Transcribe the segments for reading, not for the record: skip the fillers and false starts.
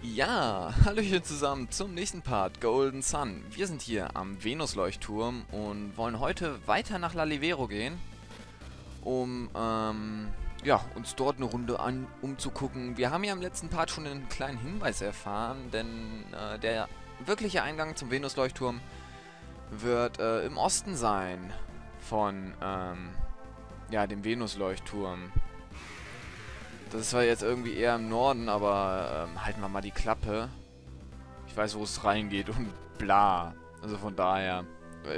Ja, hallöchen zusammen zum nächsten Part, Golden Sun. Wir sind hier am Venusleuchtturm und wollen heute weiter nach Lalivero gehen, um uns dort eine Runde umzugucken. Wir haben ja im letzten Part schon einen kleinen Hinweis erfahren, denn der wirkliche Eingang zum Venusleuchtturm wird im Osten sein von dem Venusleuchtturm. Das war jetzt irgendwie eher im Norden, aber halten wir mal die Klappe. Ich weiß, wo es reingeht und bla. Also von daher,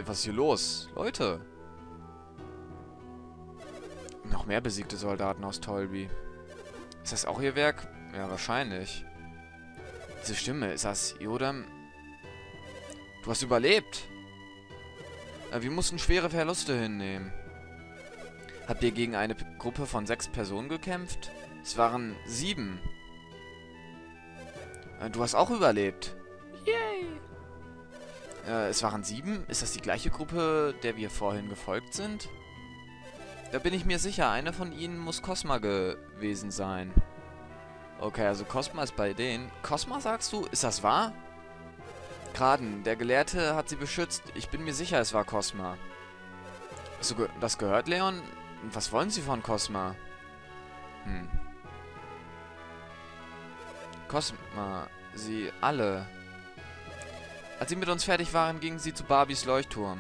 was ist hier los? Leute! Noch mehr besiegte Soldaten aus Tolby. Ist das auch ihr Werk? Ja, wahrscheinlich. Diese Stimme, ist das Jodem? Du hast überlebt! Wir mussten schwere Verluste hinnehmen. Habt ihr gegen eine Gruppe von 6 Personen gekämpft? Es waren 7. Du hast auch überlebt. Yay! Es waren 7? Ist das die gleiche Gruppe, der wir vorhin gefolgt sind? Da bin ich mir sicher, einer von ihnen muss Kosma gewesen sein. Okay, also Kosma ist bei denen. Kosma, sagst du? Ist das wahr? Graden, der Gelehrte hat sie beschützt. Ich bin mir sicher, es war Kosma. Hast du das gehört, Leon? Was wollen sie von Kosma? Kosma, sie alle. Als sie mit uns fertig waren, gingen sie zu Babis Leuchtturm.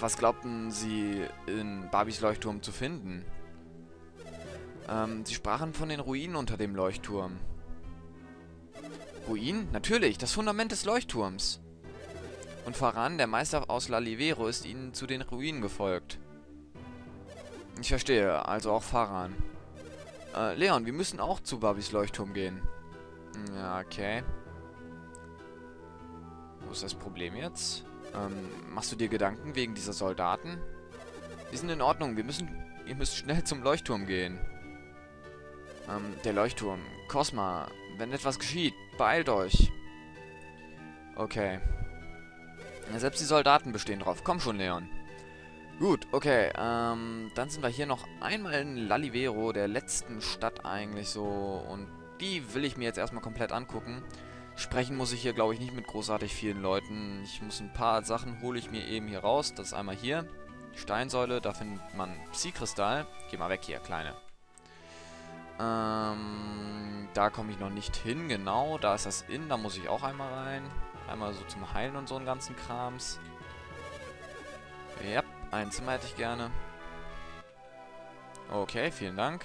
Was glaubten sie in Babis Leuchtturm zu finden? Sie sprachen von den Ruinen unter dem Leuchtturm. Ruinen? Natürlich, das Fundament des Leuchtturms. Und Faran, der Meister aus Lalivero, ist ihnen zu den Ruinen gefolgt. Ich verstehe, also auch Faran. Leon, wir müssen auch zu Babis Leuchtturm gehen. Ja, okay. Wo ist das Problem jetzt? Machst du dir Gedanken wegen dieser Soldaten? Die sind in Ordnung, ihr müsst schnell zum Leuchtturm gehen. Der Leuchtturm. Kosma, wenn etwas geschieht, beeilt euch. Okay. Selbst die Soldaten bestehen drauf. Komm schon, Leon. Gut, okay, dann sind wir hier noch einmal in Lalivero, der letzten Stadt eigentlich so, und die will ich mir jetzt erstmal komplett angucken. Sprechen muss ich hier, glaube ich, nicht mit großartig vielen Leuten. Ich muss ein paar Sachen, hole ich mir eben hier raus. Das ist einmal hier, die Steinsäule, da findet man Psy-Kristall. Geh mal weg hier, Kleine. Da komme ich noch nicht hin, genau, da ist das Inn, da muss ich auch einmal rein. Einmal so zum Heilen und so einen ganzen Krams. Ja. Ein Zimmer hätte ich gerne. Okay, vielen Dank.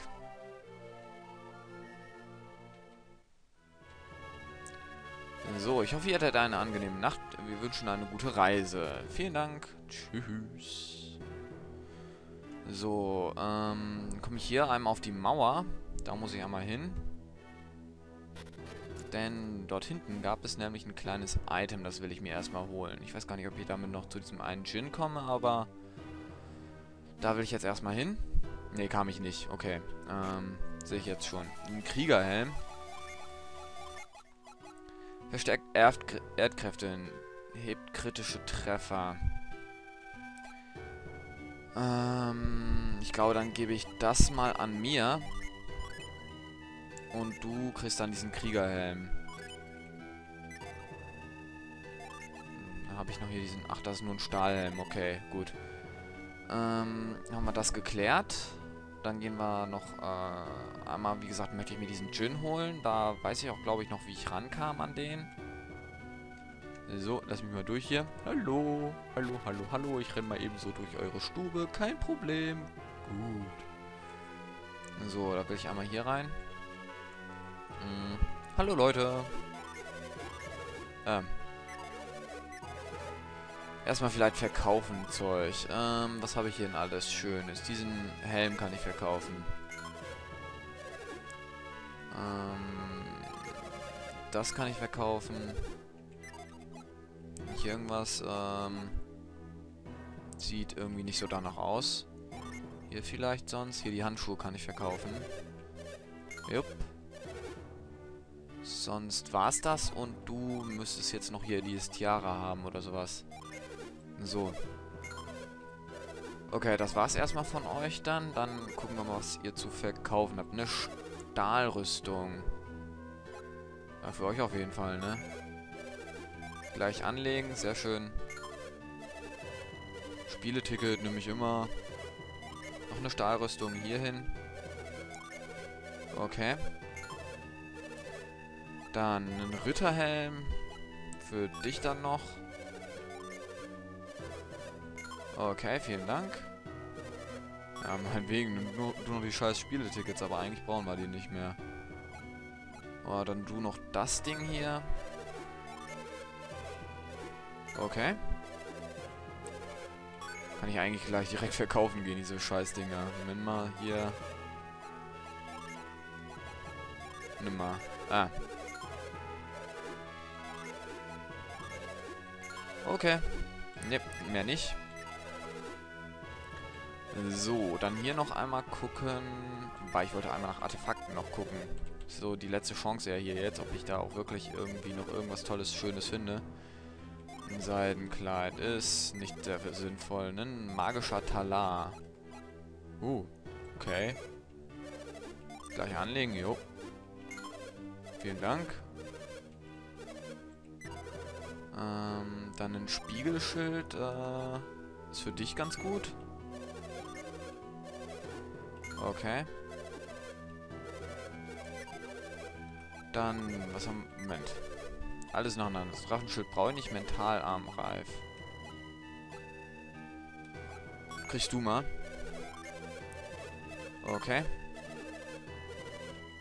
So, ich hoffe, ihr hattet eine angenehme Nacht. Wir wünschen eine gute Reise. Vielen Dank. Tschüss. So, komme ich hier einmal auf die Mauer. Da muss ich einmal hin. Denn dort hinten gab es nämlich ein kleines Item, das will ich mir erstmal holen. Ich weiß gar nicht, ob ich damit noch zu diesem einen Dschinn komme, aber... Da will ich jetzt erstmal hin. Ne, kam ich nicht. Okay. Sehe ich jetzt schon. Ein Kriegerhelm. Verstärkt Erdkräfte. Hebt kritische Treffer. Ich glaube, dann gebe ich das mal an mir. Und du kriegst dann diesen Kriegerhelm. Da habe ich noch hier diesen... Ach, das ist nur ein Stahlhelm. Okay, gut. Haben wir das geklärt. Dann gehen wir noch einmal, wie gesagt, möchte ich mir diesen Dschinn holen. Da weiß ich auch, glaube ich, noch, wie ich rankam an den. So, lass mich mal durch hier. Hallo, hallo, hallo, hallo. Ich renne mal eben so durch eure Stube. Kein Problem. Gut. So, da will ich einmal hier rein. Hallo, Leute. Erstmal vielleicht verkaufen Zeug. Was habe ich hier denn alles Schönes? Diesen Helm kann ich verkaufen. Das kann ich verkaufen. Hier irgendwas sieht irgendwie nicht so danach aus. Hier vielleicht sonst. Hier die Handschuhe kann ich verkaufen. Jupp. Sonst war's das und du müsstest jetzt noch hier dieses Tiara haben oder sowas. So. Okay, das war's erstmal von euch dann. Dann gucken wir mal, was ihr zu verkaufen habt. Eine Stahlrüstung. Aber für euch auf jeden Fall, ne? Gleich anlegen, sehr schön. Spieleticket nehme ich immer. Noch eine Stahlrüstung hierhin. Okay. Dann einen Ritterhelm. Für dich dann noch. Okay, vielen Dank. Ja, meinetwegen, nimm du noch die scheiß Spieletickets, aber eigentlich brauchen wir die nicht mehr. Oh, dann du noch das Ding hier. Okay. Kann ich eigentlich gleich direkt verkaufen gehen, diese Scheißdinger. Nimm mal hier. Nimm mal. Ah. Okay. Ne, mehr nicht. So, dann hier noch einmal gucken. Weil ich wollte einmal nach Artefakten noch gucken. So, die letzte Chance ja hier jetzt, ob ich da auch wirklich irgendwie noch irgendwas Tolles, Schönes finde. Ein Seidenkleid ist nicht sehr sinnvoll. Ein magischer Talar. Okay. Gleich anlegen, jo. Vielen Dank. Dann ein Spiegelschild. Ist für dich ganz gut. Okay. Dann, was haben wir? Moment. Alles nacheinander. Das Drachenschild brauche ich nicht. Mentalarmreif. Kriegst du mal. Okay.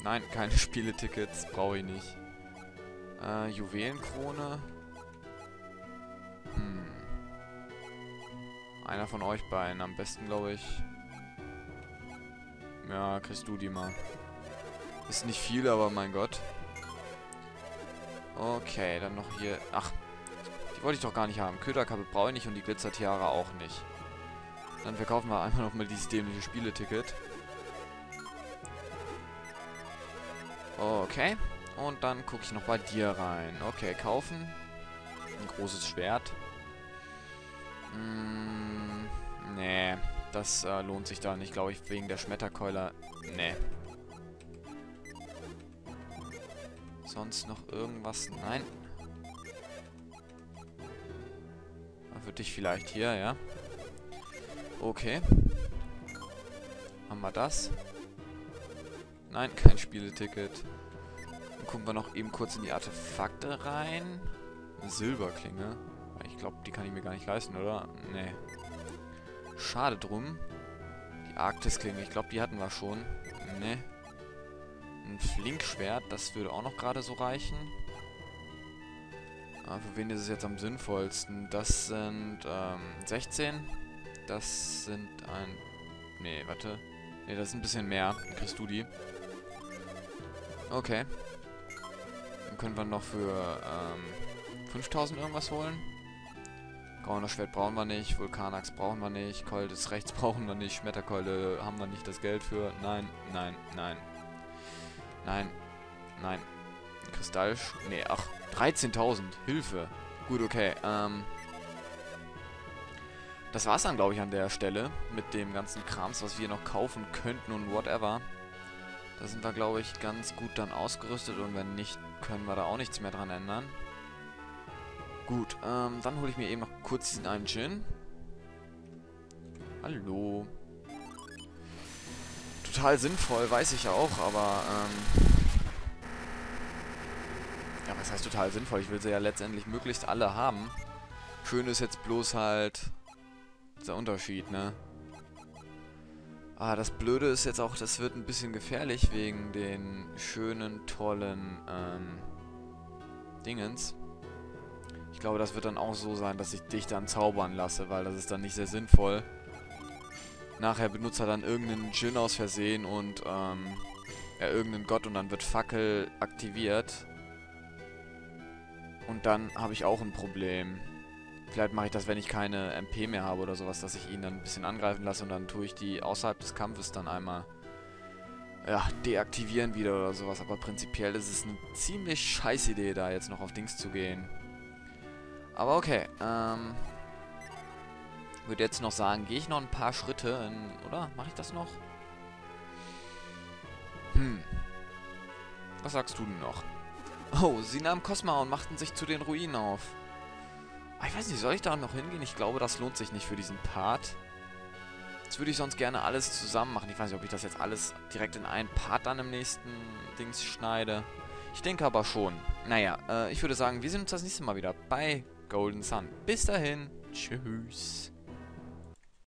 Nein, keine Spieletickets. Brauche ich nicht. Juwelenkrone. Einer von euch beiden. Am besten, glaube ich. Ja, kriegst du die mal. Ist nicht viel, aber mein Gott. Okay, dann noch hier... Ach, die wollte ich doch gar nicht haben. Köderkappe brauche ich nicht und die Glitzertiara auch nicht. Dann verkaufen wir einmal nochmal dieses dämliche Spieleticket. Okay, und dann gucke ich noch bei dir rein. Okay, kaufen. Ein großes Schwert. Nee, das lohnt sich da nicht, glaube ich, wegen der Schmetterkeuler. Nee. Sonst noch irgendwas? Nein. Für dich vielleicht hier, ja. Okay. Haben wir das? Nein, kein Spieleticket. Dann gucken wir noch eben kurz in die Artefakte rein. Eine Silberklinge. Ich glaube, die kann ich mir gar nicht leisten, oder? Nee. Schade drum. Die Arktis-Klinge. Ich glaube, die hatten wir schon. Nee. Ein Flinkschwert, das würde auch noch gerade so reichen. Für wen ist es jetzt am sinnvollsten? Das sind 16. Das sind ein... Nee, warte. Nee, das ist ein bisschen mehr. Dann kriegst du die. Okay. Dann können wir noch für 5000 irgendwas holen. Brauner Schwert brauchen wir nicht. Vulkanax brauchen wir nicht. Keule des Rechts brauchen wir nicht. Schmetterkeule haben wir nicht das Geld für. Nein, nein, nein. Nein, nein. Kristall... Nee, ach, 13.000. Hilfe. Gut, okay. Das war's dann, glaube ich, an der Stelle. Mit dem ganzen Krams, was wir noch kaufen könnten und whatever. Da sind wir, glaube ich, ganz gut dann ausgerüstet. Und wenn nicht, können wir da auch nichts mehr dran ändern. Gut, dann hole ich mir eben noch kurz diesen einen Dschinn. Hallo. Total sinnvoll, weiß ich ja auch, aber ja, was heißt total sinnvoll? Ich will sie ja letztendlich möglichst alle haben. Schön ist jetzt bloß halt dieser Unterschied, ne? Ah, das Blöde ist jetzt auch, das wird ein bisschen gefährlich wegen den schönen, tollen Dingens. Ich glaube, das wird dann auch so sein, dass ich dich dann zaubern lasse, weil das ist dann nicht sehr sinnvoll. Nachher benutzt er dann irgendeinen Dschinn aus Versehen und, irgendeinen Gott und dann wird Fackel aktiviert. Und dann habe ich auch ein Problem. Vielleicht mache ich das, wenn ich keine MP mehr habe oder sowas, dass ich ihn dann ein bisschen angreifen lasse und dann tue ich die außerhalb des Kampfes dann einmal, ja, deaktivieren wieder oder sowas. Aber prinzipiell ist es eine ziemlich scheiß Idee, da jetzt noch auf Dings zu gehen. Aber okay, Ich würde jetzt noch sagen, gehe ich noch ein paar Schritte in, oder? Mache ich das noch? Was sagst du denn noch? Oh, sie nahmen Kosma und machten sich zu den Ruinen auf. Ich weiß nicht, soll ich da noch hingehen? Ich glaube, das lohnt sich nicht für diesen Part. Jetzt würde ich sonst gerne alles zusammen machen. Ich weiß nicht, ob ich das jetzt alles direkt in einen Part dann im nächsten Dings schneide. Ich denke aber schon. Naja, ich würde sagen, wir sehen uns das nächste Mal wieder bei Golden Sun. Bis dahin. Tschüss.